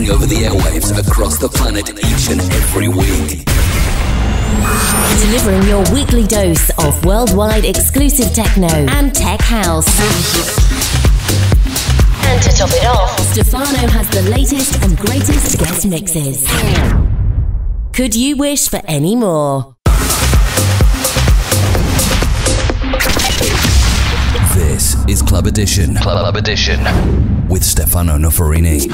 taking over the airwaves across the planet each and every week. Delivering your weekly dose of worldwide exclusive techno and tech house. And to top it off, Stefano has the latest and greatest guest mixes. Could you wish for any more? This is Club Edition. Club Edition with Stefano Noferini.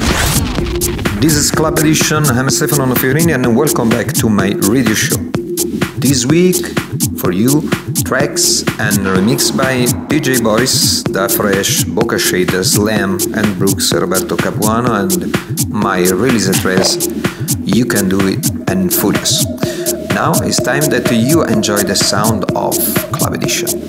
This is Club Edition. I'm Stefano Noferini and welcome back to my radio show. This week, for you, tracks and remixed by DJ Boris, Da Fresh, Booka Shade, Slam and Brooks, Roberto Capuano, and my release address, You Can Do It and Furious. Now it's time that you enjoy the sound of Club Edition.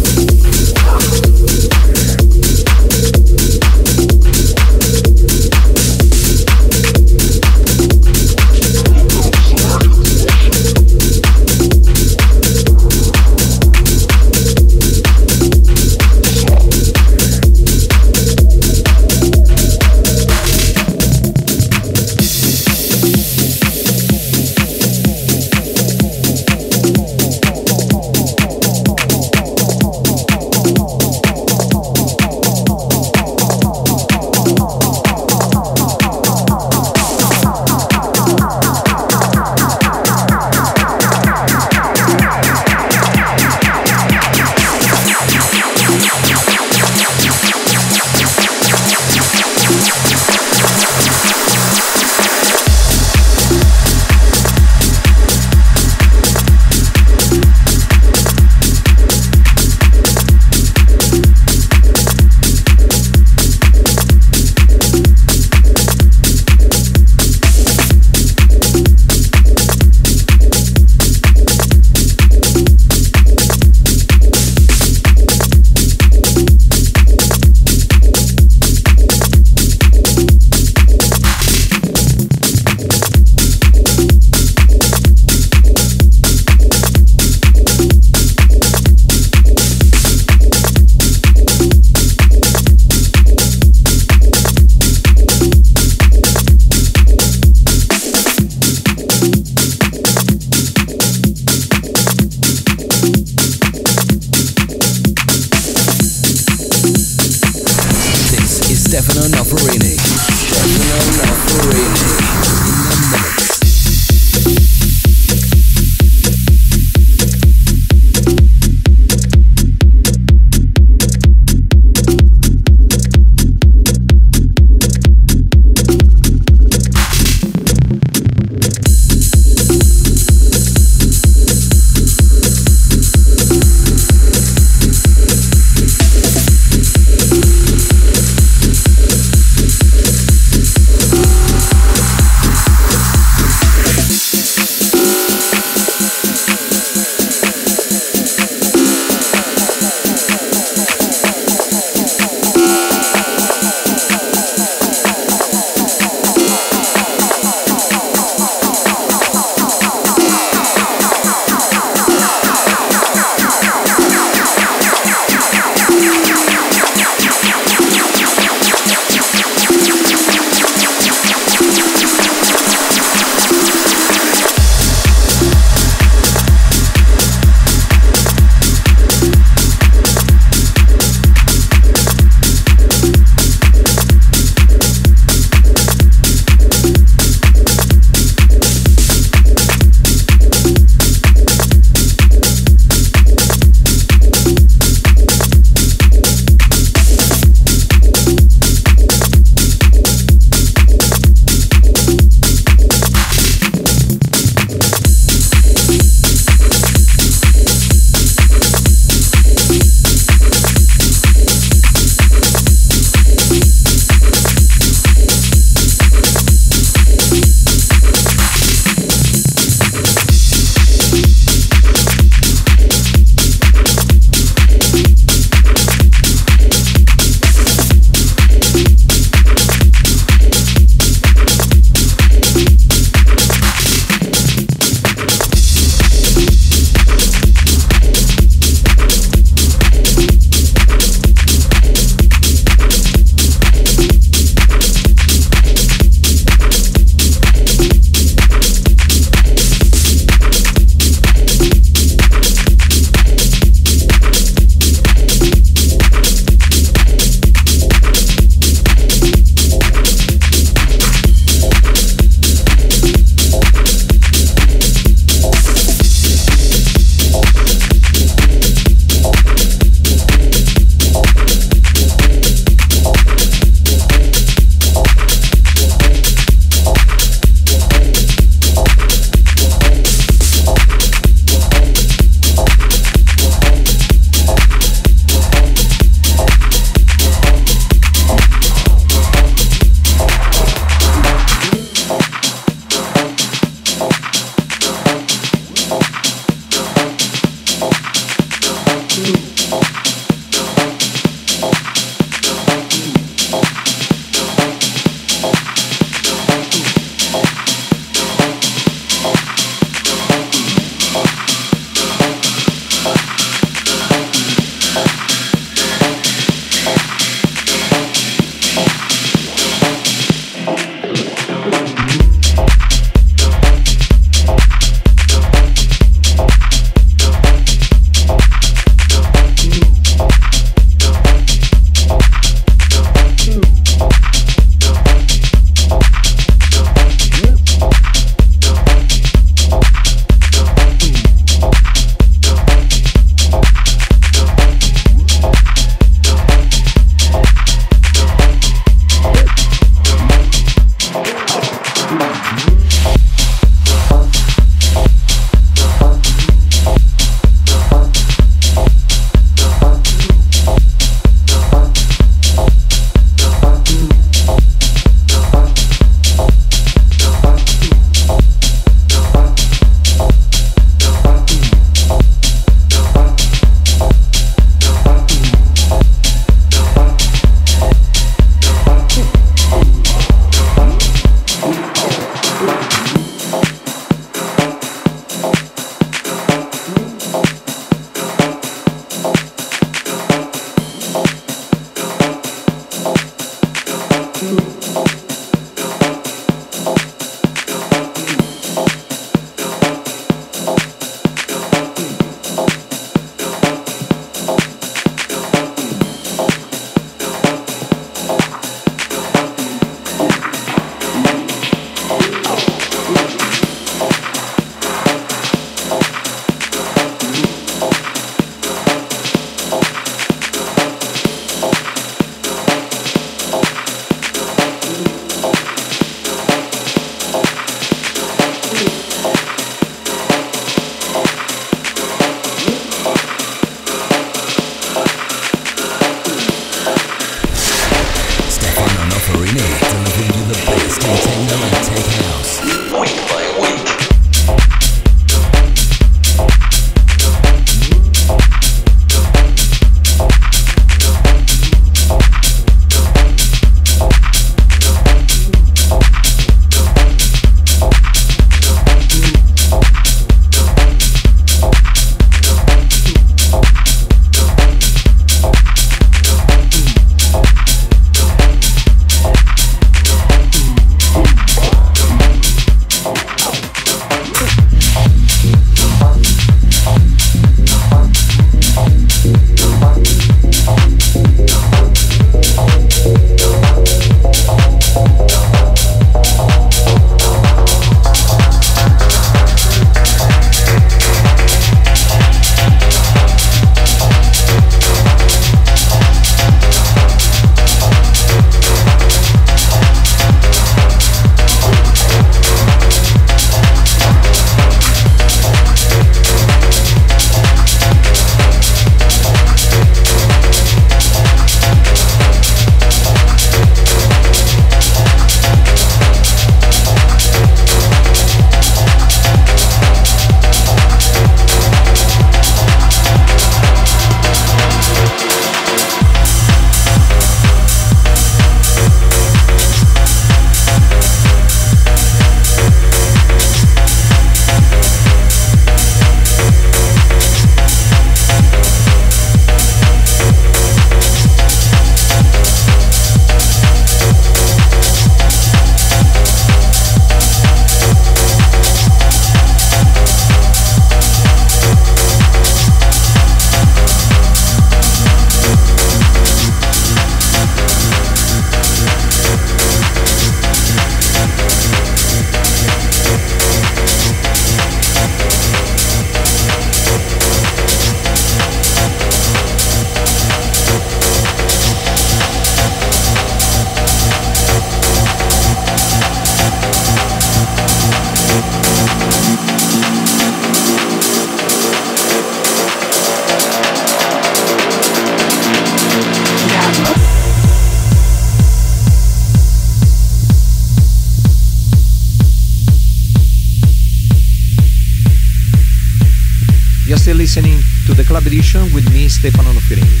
still listening to the Club Edition with me, Stefano Noferini.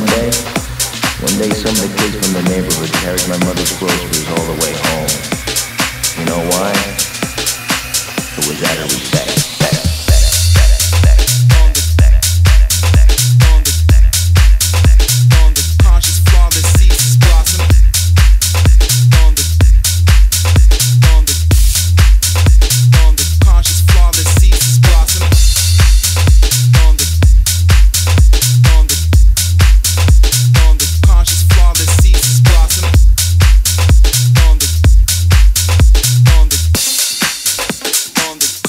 One day some of the kids from the neighborhood carried my mother's groceries all the way home. You know why? It was out of respect.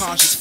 Awesome.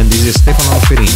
and this is Stefano Noferini.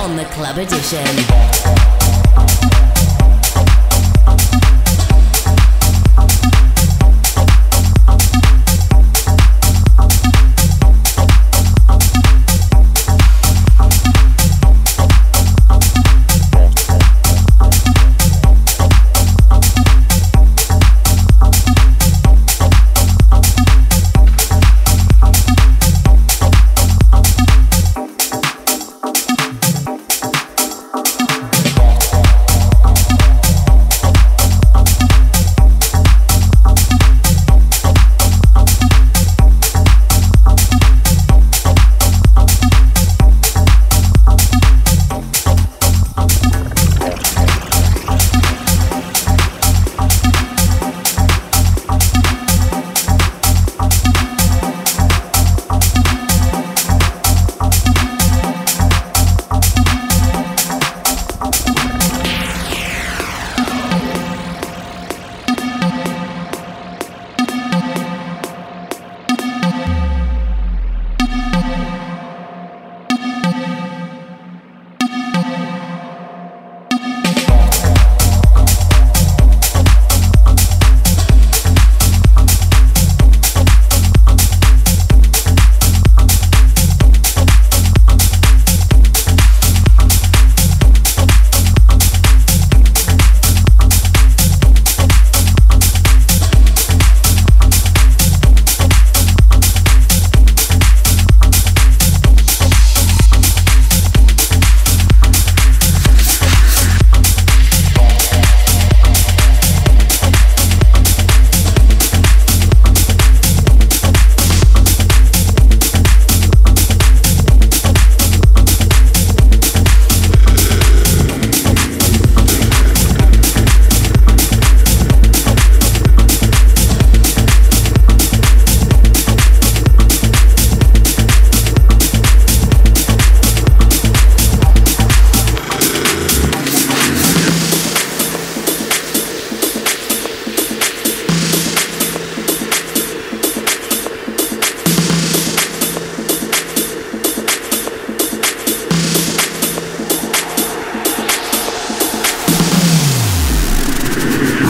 On the Club Edition.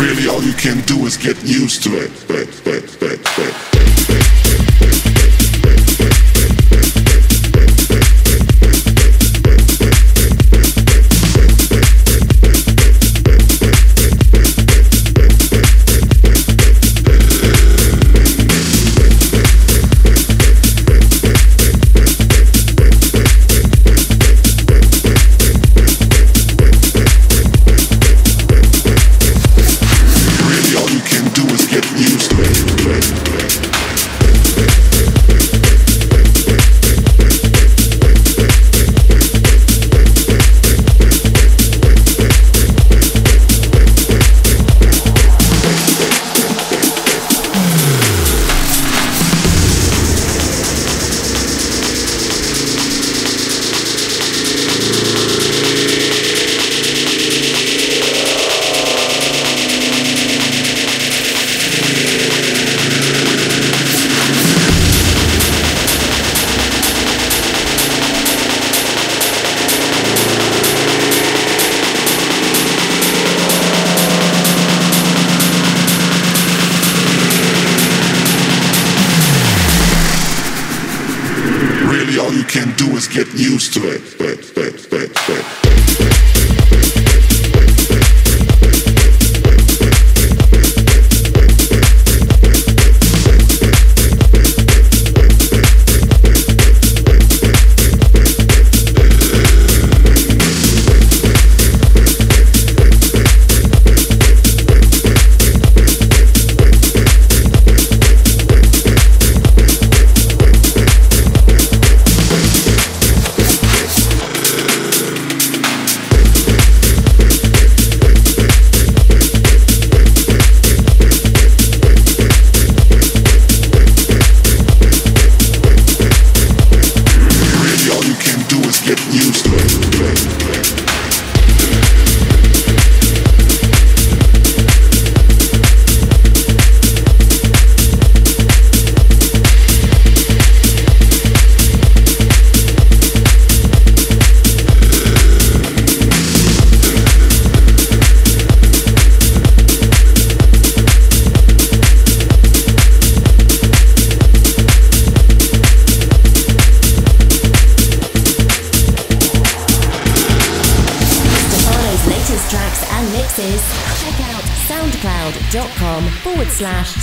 really all you can do is get used to it.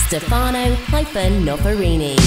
Stefano-Noferini.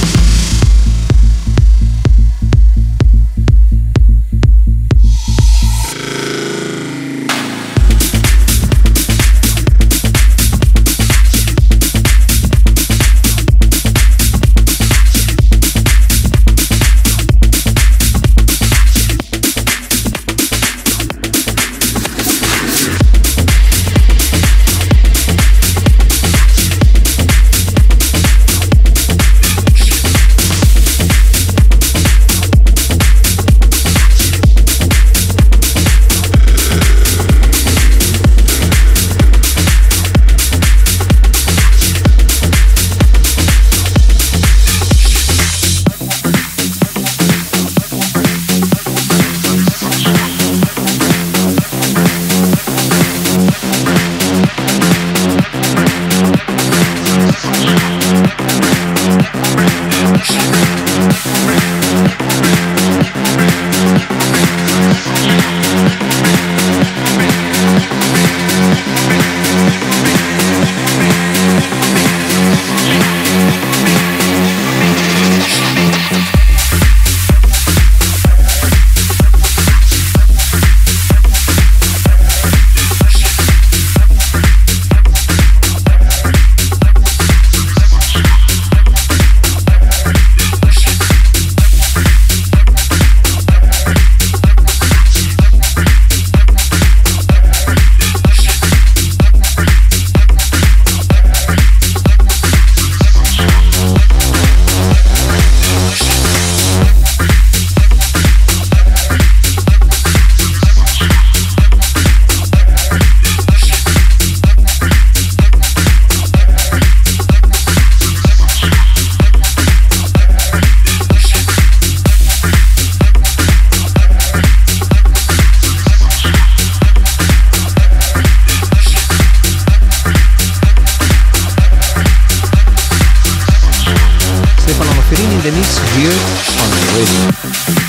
the mix here on the radio.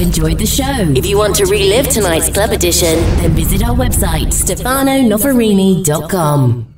Enjoyed the show. If you want to relive tonight's Club Edition, then visit our website, StefanoNoferini.com.